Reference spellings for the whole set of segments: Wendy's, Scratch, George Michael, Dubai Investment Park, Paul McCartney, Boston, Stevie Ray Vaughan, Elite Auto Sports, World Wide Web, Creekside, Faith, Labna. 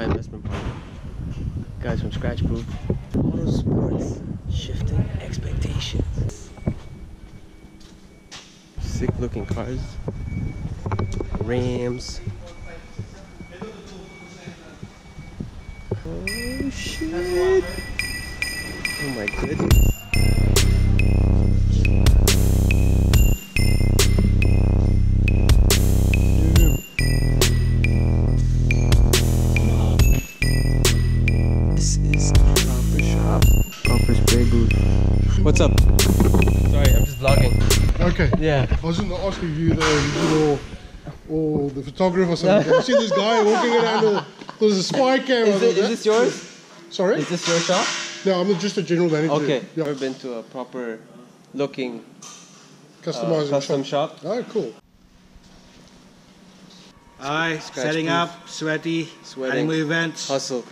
Dubai Investment Park. Guys from Scratch Group. Auto Sports, shifting expectations. Sick looking cars. Rams. Oh shit. Oh my goodness. What's up? Sorry, I'm just vlogging. Okay. Yeah. I was gonna ask if you the original or the photographer or something. You see this guy walking around there's a spy camera. Is this yours? Sorry? Is this your shop? No, I'm just a general manager. Okay. Yeah. Never been to a proper looking custom shop. Oh, cool. Hi, setting proof. Up, sweating, animal events. Hustle.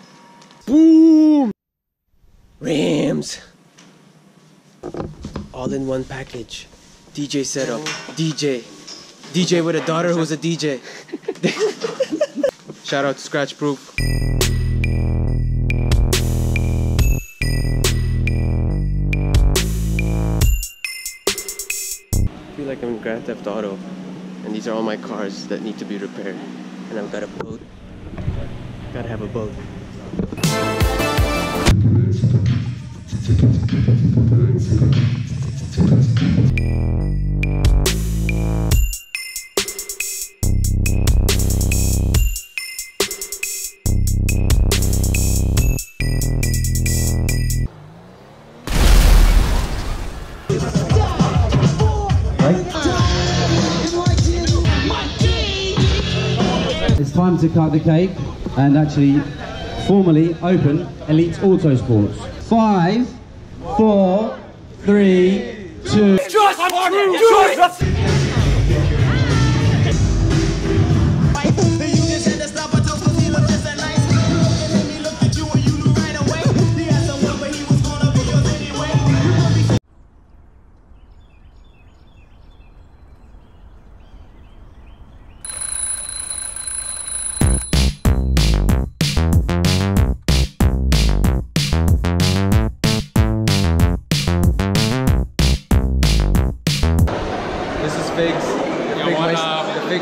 Boom! Rams! All in one package. DJ setup. DJ with a daughter who's a DJ. Shout out to Scratch Proof. I feel like I'm in Grand Theft Auto and these are all my cars that need to be repaired. And I've got a boat. Gotta have a boat. It's time to cut the cake and actually formally open Elite Auto Sports. 5, 4, 3, 2. Just do it!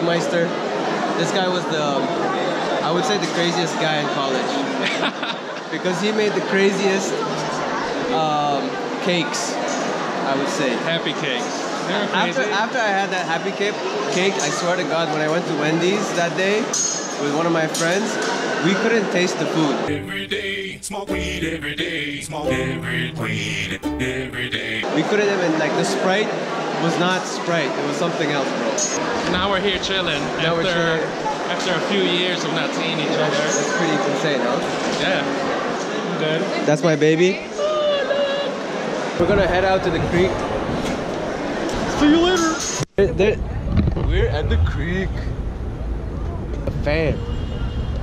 Meister. This guy was I would say the craziest guy in college because he made the craziest cakes, I would say. Happy cakes. After I had that happy cake, I swear to God, when I went to Wendy's that day with one of my friends, we couldn't taste the food. Every day, smoke weed every day, smoke weed every day. We couldn't even, like, the Sprite was not Sprite, it was something else, bro. Now we're here chilling after a few years of not seeing each other. That's pretty insane, huh? Yeah. Good. That's my baby. Oh, we're gonna head out to the creek. See you later. We're at the creek. A fan.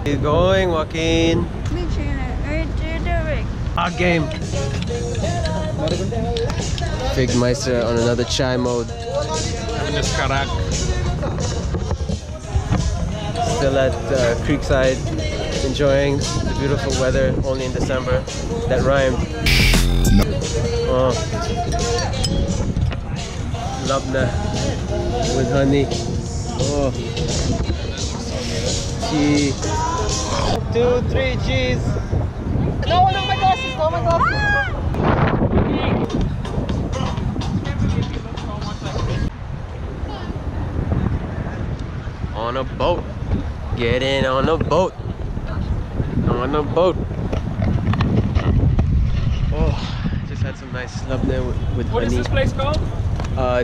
He's going, Joaquin. Our game. Big Meister on another chai mode. Still at Creekside, enjoying the beautiful weather, only in December. That rhymed. Oh. Labna with honey. Oh. Cheese. 1, 2, 3, cheese. No, my glasses, no, my glasses. On a boat, get in on a boat, on a boat. Oh, just had some nice love there with honey. What is this place called?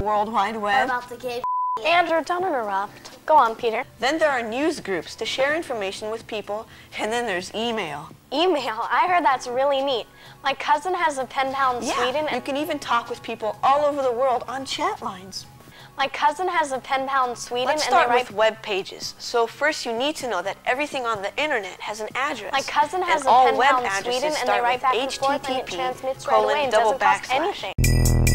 World Wide Web. We're about to get Andrew, don't interrupt. Go on, Peter. Then there are news groups to share information with people, and then there's email. Email? I heard that's really neat. My cousin has a pen pal in Sweden. You can even talk with people all over the world on chat lines. My cousin has a pen pal in Sweden. Let's start with web pages. So first you need to know that everything on the internet has an address. My cousin has a pen pal in Sweden and they write back and forth and it transmits right away and doesn't cost anything.